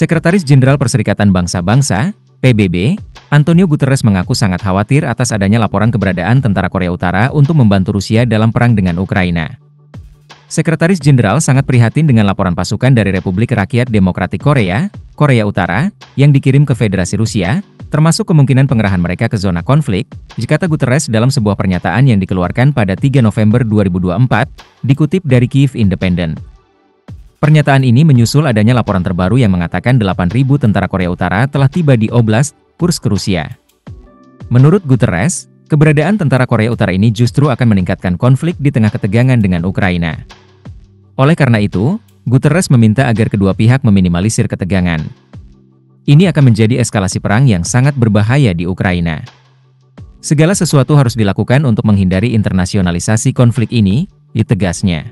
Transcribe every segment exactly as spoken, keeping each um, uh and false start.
Sekretaris Jenderal Perserikatan Bangsa-Bangsa, P B B, Antonio Guterres mengaku sangat khawatir atas adanya laporan keberadaan tentara Korea Utara untuk membantu Rusia dalam perang dengan Ukraina. Sekretaris Jenderal sangat prihatin dengan laporan pasukan dari Republik Rakyat Demokratik Korea, Korea Utara, yang dikirim ke Federasi Rusia, termasuk kemungkinan pengerahan mereka ke zona konflik, kata Guterres dalam sebuah pernyataan yang dikeluarkan pada tiga November dua ribu dua puluh empat, dikutip dari Kyiv Independent. Pernyataan ini menyusul adanya laporan terbaru yang mengatakan delapan ribu tentara Korea Utara telah tiba di Oblast Kursk, Rusia. Menurut Guterres, keberadaan tentara Korea Utara ini justru akan meningkatkan konflik di tengah ketegangan dengan Ukraina. Oleh karena itu, Guterres meminta agar kedua pihak meminimalisir ketegangan. Ini akan menjadi eskalasi perang yang sangat berbahaya di Ukraina. Segala sesuatu harus dilakukan untuk menghindari internasionalisasi konflik ini, ditegasnya.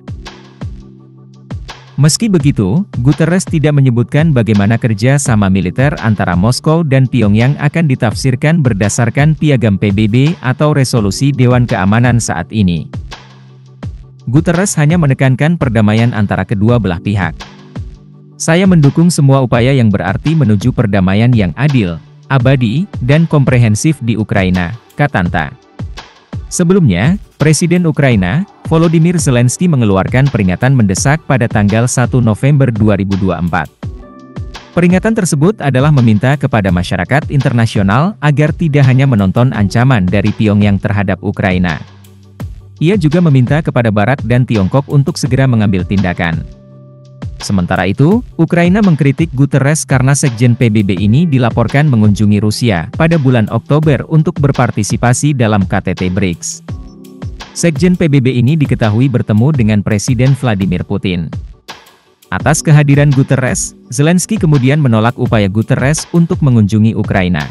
Meski begitu, Guterres tidak menyebutkan bagaimana kerja sama militer antara Moskow dan Pyongyang akan ditafsirkan berdasarkan piagam P B B atau resolusi Dewan Keamanan saat ini. Guterres hanya menekankan perdamaian antara kedua belah pihak. Saya mendukung semua upaya yang berarti menuju perdamaian yang adil, abadi, dan komprehensif di Ukraina, katanya. Sebelumnya, Presiden Ukraina, Volodymyr Zelensky mengeluarkan peringatan mendesak pada tanggal satu November dua ribu dua puluh empat. Peringatan tersebut adalah meminta kepada masyarakat internasional agar tidak hanya menonton ancaman dari Pyongyang terhadap Ukraina. Ia juga meminta kepada Barat dan Tiongkok untuk segera mengambil tindakan. Sementara itu, Ukraina mengkritik Guterres karena Sekjen P B B ini dilaporkan mengunjungi Rusia pada bulan Oktober untuk berpartisipasi dalam K T T B R I C S. Sekjen P B B ini diketahui bertemu dengan Presiden Vladimir Putin. Atas kehadiran Guterres, Zelensky kemudian menolak upaya Guterres untuk mengunjungi Ukraina.